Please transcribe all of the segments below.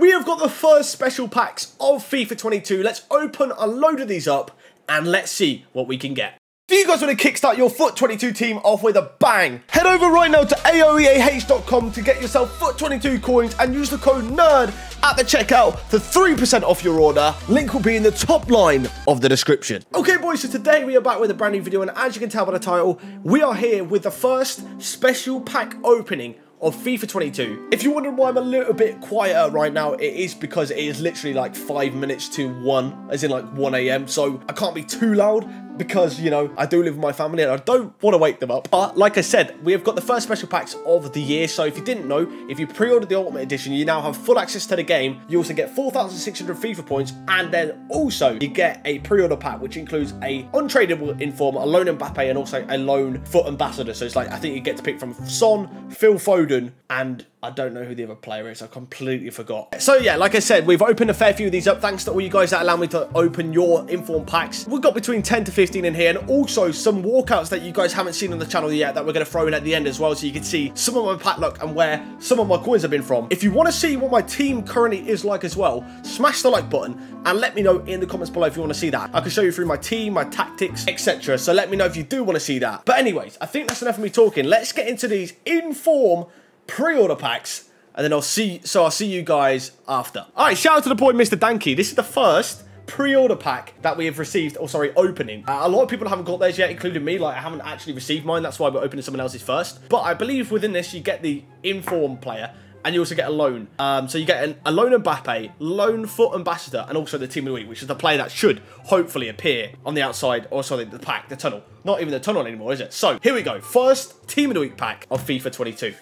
We have got the first special packs of FIFA 22. Let's open a load of these up and let's see what we can get. If you guys want to kickstart your FUT 22 team off with a bang, head over right now to aoeah.com to get yourself FUT 22 coins and use the code NERD at the checkout for 3% off your order. Link will be in the top line of the description. Okay boys, so today we are back with a brand new video, and as you can tell by the title, we are here with the first special pack opening of FIFA 22. If you're wondering why I'm a little bit quieter right now, it is because it is literally like 5 minutes to 1, as in like 1 AM, so I can't be too loud because, you know, I do live with my family and I don't want to wake them up. But like I said, we have got the first special packs of the year, so if you didn't know, if you pre-ordered the Ultimate Edition, you now have full access to the game. You also get 4,600 FIFA points, and then also you get a pre-order pack, which includes a untradeable InForm, a loan Mbappe, and also a loan Foot Ambassador. So it's like, I think you get to pick from Son, Phil Foden, and I don't know who the other player is. I completely forgot. So yeah, like I said, we've opened a fair few of these up. Thanks to all you guys that allow me to open your InForm packs. We've got between 10 to 15 in here, and also some walkouts that you guys haven't seen on the channel yet that we're going to throw in at the end as well, so you can see some of my pack luck and where some of my coins have been from. If you want to see what my team currently is like as well, smash the like button and let me know in the comments below if you want to see that. I can show you through my team, my tactics, etc. So let me know if you do want to see that. But anyways, I think that's enough of me talking. Let's get into these InForm pre-order packs, and then I'll see you guys after. All right, shout out to the boy Mr. Danky. This is the first pre-order pack that we have received, or sorry, opening. A lot of people haven't got theirs yet, including me. Like, I haven't actually received mine. That's why we're opening someone else's first. But I believe within this, you get the InForm player, and you also get a loan. So you get a loan Mbappe, loan Foot Ambassador, and also the Team of the Week, which is the player that should hopefully appear on the outside, or sorry, the pack, the tunnel. Not even the tunnel anymore, is it? So here we go. First Team of the Week pack of FIFA 22.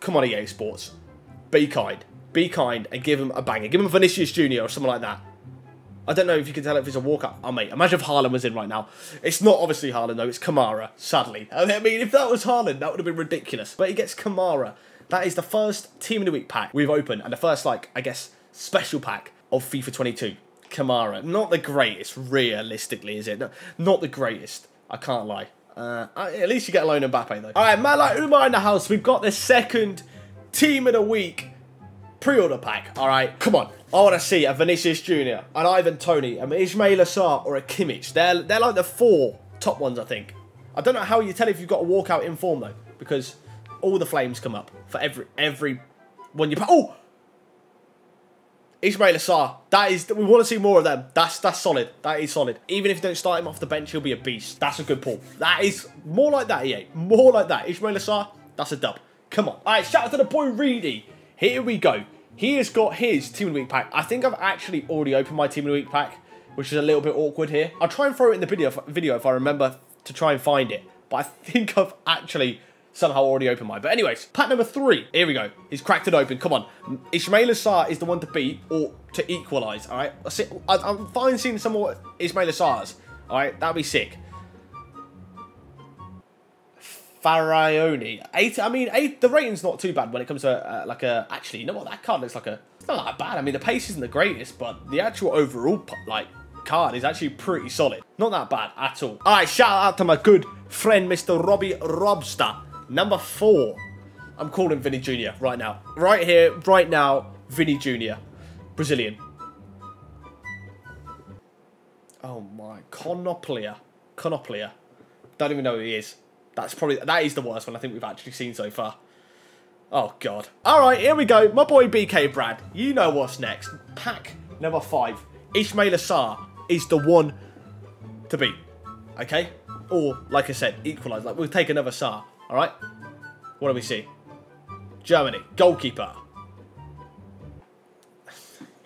Come on, EA Sports. Be kind. Be kind and give him a banger. Give him Vinicius Jr. or something like that. I don't know if you can tell if it's a walkout. Oh, mate, imagine if Haaland was in right now. It's not obviously Haaland, though. It's Kamara, sadly. I mean, if that was Haaland, that would have been ridiculous. But he gets Kamara. That is the first Team of the Week pack we've opened, and the first, like, I guess, special pack of FIFA 22. Kamara. Not the greatest, realistically, is it? No, not the greatest. I can't lie. At least you get a loan Mbappe, though. All right, Malak Umar in the house. We've got the second Team of the Week pre-order pack. All right, come on. I want to see a Vinicius Jr., an Ivan Toney, an Ismaïla Sarr, or a Kimmich. They're like the four top ones, I think. I don't know how you tell if you've got a walkout InForm, though, because all the flames come up for every one you... Oh! Ismaïla Sarr, that is, we want to see more of them. That's solid. That is solid. Even if you don't start him off the bench, he'll be a beast. That's a good pull. That is more like that, EA. More like that. Ismaïla Sarr, that's a dub. Come on. All right, shout out to the boy Reedy. Here we go. He has got his Team of the Week pack. I think I've actually already opened my Team of the Week pack, which is a little bit awkward here. I'll try and throw it in the video if I remember to try and find it. But I think I've actually somehow already opened mine. But anyways, pack number 3. Here we go. He's cracked it open. Come on. Ismaïla Sarr is the one to beat or to equalise. All right. I'm fine seeing some more Ismaïla Sarrs. All right. That'd be sick. Faraoni. 8. I mean, 8. The rating's not too bad when it comes to like a... Actually, you know what? That card looks like a... It's not that bad. I mean, the pace isn't the greatest, but the actual overall like card is actually pretty solid. Not that bad at all. All right. Shout out to my good friend, Mr. Robbie Robster. Number 4, I'm calling Vinny Jr. right now. Right here, right now, Vinny Jr. Brazilian. Oh my, Conoplia. Don't even know who he is. That's probably, that is the worst one I think we've actually seen so far. Oh God. All right, here we go. My boy BK Brad, you know what's next. Pack number 5, Ismaïla Sarr is the one to beat. Okay? Or, like I said, equalise. Like, we'll take another Sarr. All right, what do we see? Germany, goalkeeper.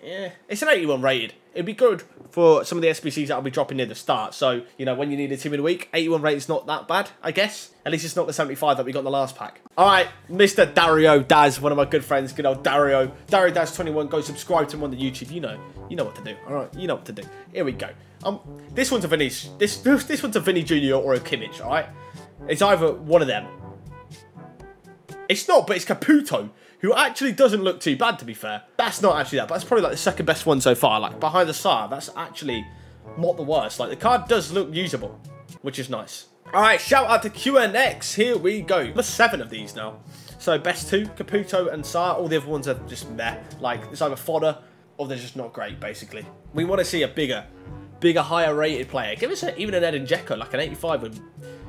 Yeah, it's an 81 rated. It'd be good for some of the SBCs that I'll be dropping near the start. So, you know, when you need a Team of the Week, 81 rated's not that bad, I guess. At least it's not the 75 that we got in the last pack. All right, Mr. Dario Daz, one of my good friends, good old Dario. Dario Daz 21, go subscribe to him on the YouTube. You know what to do, all right? You know what to do. Here we go. This one's a Vinicius. This one's a Vinny Jr. or a Kimmich, all right? It's either one of them. It's not, but it's Caputo, who actually doesn't look too bad, to be fair. That's not actually that, but that's probably like the second best one so far. Like, behind the Sarr, that's actually not the worst. Like, the card does look usable, which is nice. Alright, shout out to QNX. Here we go. There's 7 of these now. So best 2, Caputo and Sarr. All the other ones are just meh. Like, it's either fodder or they're just not great, basically. We want to see a bigger, higher rated player. Give us even an Edin Dzeko, like an 85 would...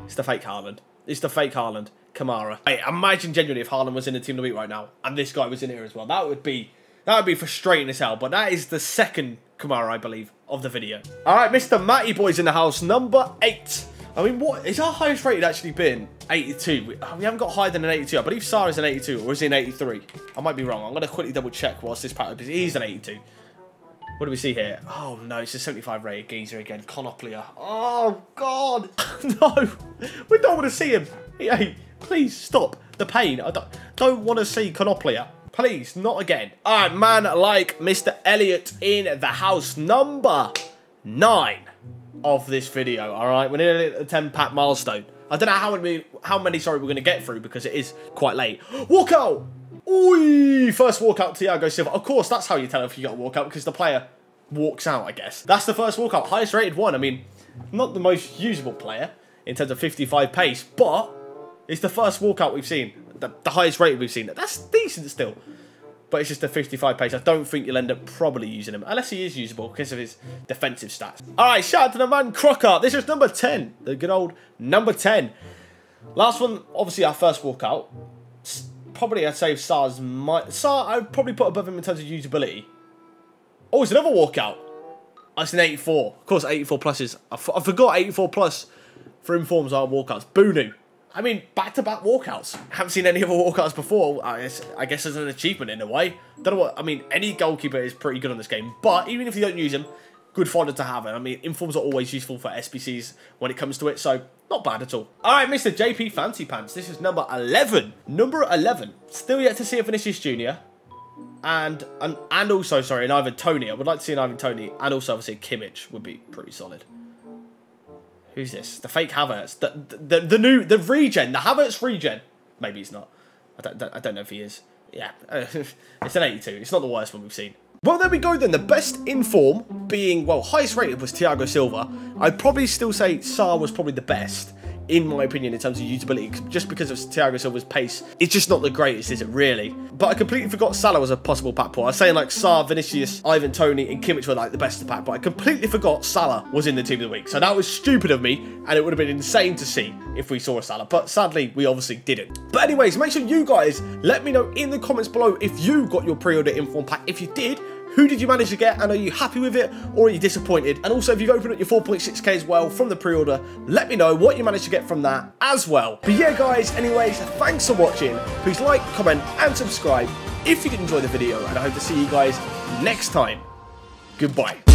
It's the fake Haaland. It's the fake Haaland. Kamara. Hey, imagine genuinely if Haaland was in the team of the week right now and this guy was in here as well. That would be frustrating as hell, but that is the second Kamara, I believe, of the video. All right, Mr. Matty Boy's in the house, number 8. I mean, what is our highest rated actually been? 82. We haven't got higher than an 82. I believe Sarr is an 82, or is he an 83? I might be wrong. I'm going to quickly double check whilst this pattern is. He's an 82. What do we see here? Oh, no, it's a 75 rated geezer again. Conoplia. Oh, God. No, we don't want to see him. Hey, please stop the pain. I don't want to see Conoplia. Please, not again. All right, man like Mr. Elliot in the house, number 9 of this video. All right, we're nearly at the 10-pack milestone. I don't know how many we're going to get through because it is quite late. Walkout! Oi! First walkout, Thiago Silva. Of course, that's how you tell if you got a walkout, because the player walks out, I guess. That's the first walkout. Highest rated one. I mean, not the most usable player in terms of 55 pace, but it's the first walkout we've seen. The highest rated we've seen. That's decent still. But it's just a 55 pace. I don't think you'll end up probably using him. Unless he is usable because of his defensive stats. Alright, shout out to the man Crocker. This is number 10. The good old number 10. Last one, obviously our first walkout. Probably I'd say Sarr's might... Sarr, I'd probably put above him in terms of usability. Oh, it's another walkout. Oh, it's an 84. Of course, 84 pluses. I forgot 84 plus for informs are walkouts. Boonu. I mean, back-to-back walkouts. Haven't seen any other walkouts before. I guess as an achievement in a way. Don't know what I mean. Any goalkeeper is pretty good on this game, but even if you don't use him, good fodder to have it. I mean, informs are always useful for SBCs when it comes to it, so not bad at all. All right, Mr. JP Fancy Pants. This is number 11. Number 11. Still yet to see a Vinicius Jr. and also sorry, an Ivan Toney. I would like to see an Ivan Toney, and also obviously Kimmich would be pretty solid. Who's this? The fake Havertz. The regen. The Havertz regen. Maybe he's not. I don't know if he is. Yeah. It's an 82. It's not the worst one we've seen. Well, there we go then. The best inform being, well, highest rated was Thiago Silva. I'd probably still say Sarr was probably the best, in my opinion, in terms of usability, just because of Thiago Silva's pace. It's just not the greatest, is it, really? But I completely forgot Salah was a possible pack pool. I was saying, like, Sarr, Vinicius, Ivan Toney, and Kimmich were, like, the best to pack, but I completely forgot Salah was in the team of the week. So that was stupid of me, and it would have been insane to see if we saw a Salah, but sadly, we obviously didn't. But anyways, make sure you guys let me know in the comments below if you got your pre-order inform pack. If you did, who did you manage to get, and are you happy with it, or are you disappointed? And also, if you've opened up your 4.6k as well from the pre-order, let me know what you managed to get from that as well. But yeah, guys, anyways, thanks for watching. Please like, comment, and subscribe if you did enjoy the video, and I hope to see you guys next time. Goodbye.